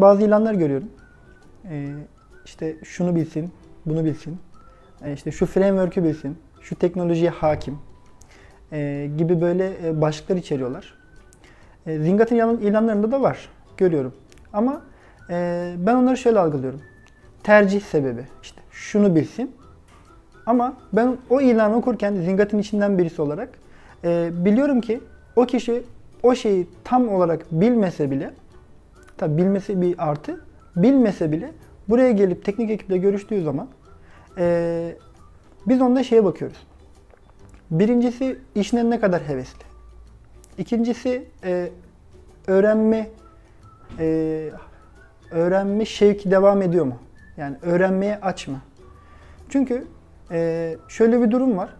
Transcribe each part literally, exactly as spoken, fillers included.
Bazı ilanlar görüyorum. Ee, işte şunu bilsin, bunu bilsin, ee, işte şu framework'ü bilsin, şu teknolojiye hakim ee, gibi böyle başlıklar içeriyorlar. Ee, Zingat'ın ilanlarında da var, görüyorum. Ama e, ben onları şöyle algılıyorum. Tercih sebebi, işte şunu bilsin. Ama ben o ilanı okurken Zingat'ın içinden birisi olarak e, biliyorum ki o kişi o şeyi tam olarak bilmese bile, tabi bilmesi bir artı, bilmese bile buraya gelip teknik ekiple görüştüğü zaman e, biz onda şeye bakıyoruz. Birincisi, işine ne kadar hevesli. İkincisi, e, öğrenme e, öğrenme şevki devam ediyor mu? Yani öğrenmeye aç mı? Çünkü Ee, şöyle bir durum var.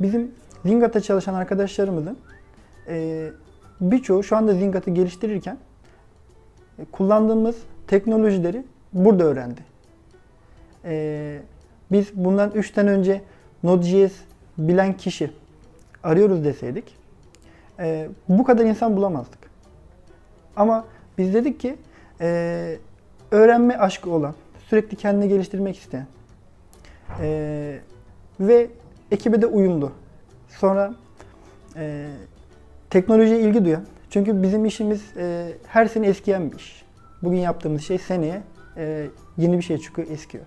Bizim Zingat'ta çalışan arkadaşlarımızın e, birçoğu şu anda Zingat'ı geliştirirken e, kullandığımız teknolojileri burada öğrendi. E, biz bundan üç sene önce Node.js bilen kişi arıyoruz deseydik e, bu kadar insan bulamazdık. Ama biz dedik ki e, öğrenme aşkı olan, sürekli kendini geliştirmek isteyen, Ee, ve ekibe de uyumlu. Sonra e, teknolojiye ilgi duyan, çünkü bizim işimiz e, her sene eskiyen bir iş. Bugün yaptığımız şey seneye e, yeni bir şey çıkıyor, eskiyor.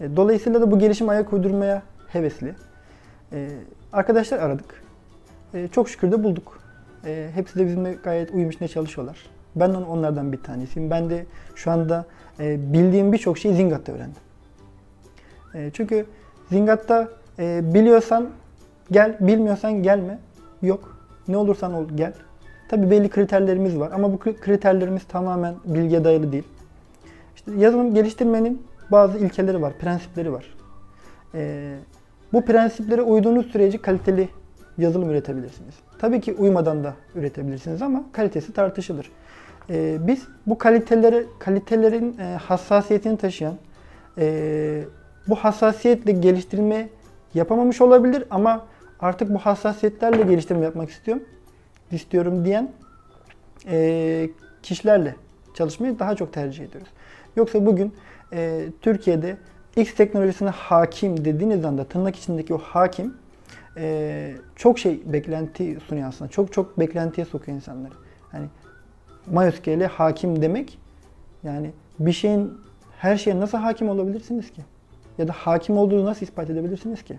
E, dolayısıyla da bu gelişim ayak uydurmaya hevesli. E, arkadaşlar aradık. E, çok şükür de bulduk. E, hepsi de bizimle gayet uyum içinde çalışıyorlar. Ben onlardan bir tanesiyim. Ben de şu anda e, bildiğim birçok şeyi Zingat'ta öğrendim. Çünkü Zingat'ta e, biliyorsan gel, bilmiyorsan gelme, yok. Ne olursan ol, gel. Tabii belli kriterlerimiz var ama bu kriterlerimiz tamamen bilgiye dayalı değil. İşte yazılım geliştirmenin bazı ilkeleri var, prensipleri var. E, bu prensiplere uyduğunuz sürece kaliteli yazılım üretebilirsiniz. Tabii ki uymadan da üretebilirsiniz ama kalitesi tartışılır. E, biz bu kalitelere, kalitelerin e, hassasiyetini taşıyan, e, bu hassasiyetle geliştirme yapamamış olabilir ama artık bu hassasiyetlerle geliştirme yapmak istiyorum, istiyorum diyen e, kişilerle çalışmayı daha çok tercih ediyoruz. Yoksa bugün e, Türkiye'de X teknolojisine hakim dediğiniz anda tırnak içindeki o hakim e, çok şey beklenti sunuyor aslında. Çok çok beklentiye sokuyor insanları. Yani MySQL'e hakim demek, yani bir şeyin, her şeye nasıl hakim olabilirsiniz ki? Ya da hakim olduğunu nasıl ispat edebilirsiniz ki?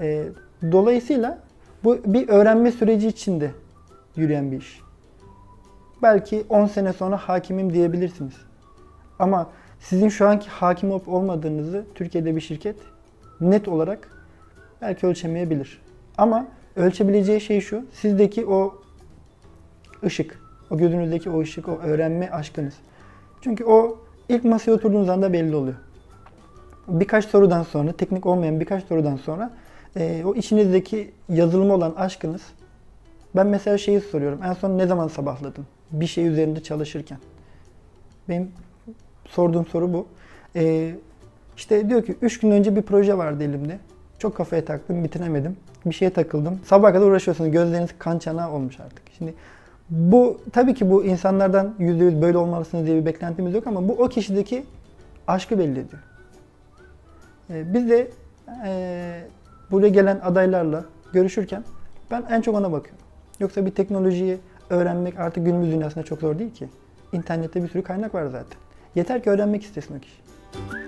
E, dolayısıyla bu bir öğrenme süreci içinde yürüyen bir iş. Belki on sene sonra hakimim diyebilirsiniz. Ama sizin şu anki hakim olup olmadığınızı Türkiye'de bir şirket net olarak belki ölçemeyebilir. Ama ölçebileceği şey şu, sizdeki o ışık, o gözünüzdeki o ışık, o öğrenme aşkınız. Çünkü o ilk masaya oturduğunuz anda belli oluyor. Birkaç sorudan sonra, teknik olmayan birkaç sorudan sonra e, o içinizdeki yazılıma olan aşkınız. Ben mesela şeyi soruyorum, en son ne zaman sabahladım bir şey üzerinde çalışırken? Benim sorduğum soru bu. E, işte diyor ki üç gün önce bir proje vardı elimde. Çok kafaya taktım, bitiremedim. Bir şeye takıldım. Sabaha kadar uğraşıyorsunuz, gözleriniz kan çanağı olmuş artık. Şimdi bu, tabii ki bu insanlardan yüzde yüz böyle olmalısınız diye bir beklentimiz yok ama bu o kişideki aşkı belli ediyor. Biz de e, buraya gelen adaylarla görüşürken ben en çok ona bakıyorum. Yoksa bir teknolojiyi öğrenmek artık günümüz dünyasında çok zor değil ki. İnternette bir sürü kaynak var zaten. Yeter ki öğrenmek istesin o kişi.